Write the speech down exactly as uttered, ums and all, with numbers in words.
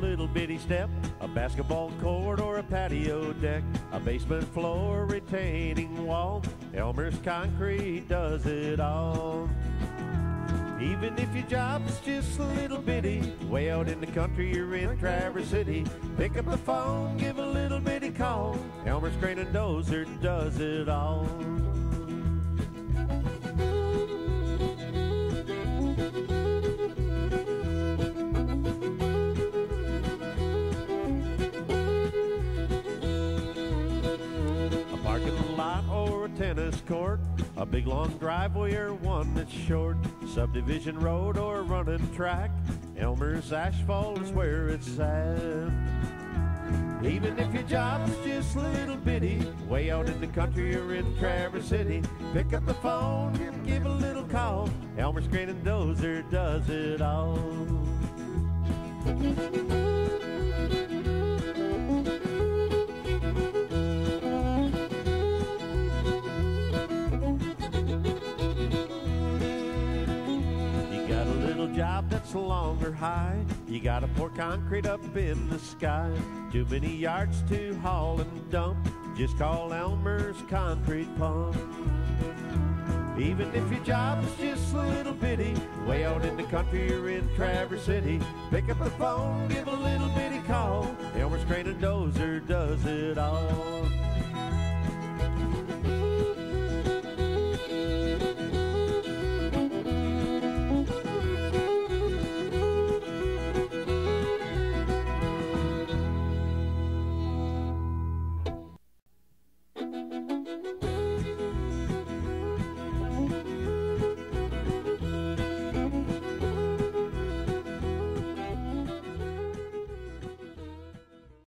little bitty step, a basketball court or a patio deck, a basement floor, retaining wall, Elmer's Concrete does it all. Even if your job is just a little bitty, way out in the country, you're in Traverse City, pick up the phone, give a little bitty call, Elmer's Crane and Dozer does it all. Or a tennis court, a big long driveway or one that's short, subdivision road or running track, Elmer's Asphalt is where it's at. Even if your job's just a little bitty, way out in the country or in Traverse City, pick up the phone and give a little call, Elmer's Crane and Dozer does it all. Job that's long or high, you gotta pour concrete up in the sky, too many yards to haul and dump, just call Elmer's Concrete Pump. Even if your job is just a little bitty, way out in the country or in Traverse City, pick up the phone, give a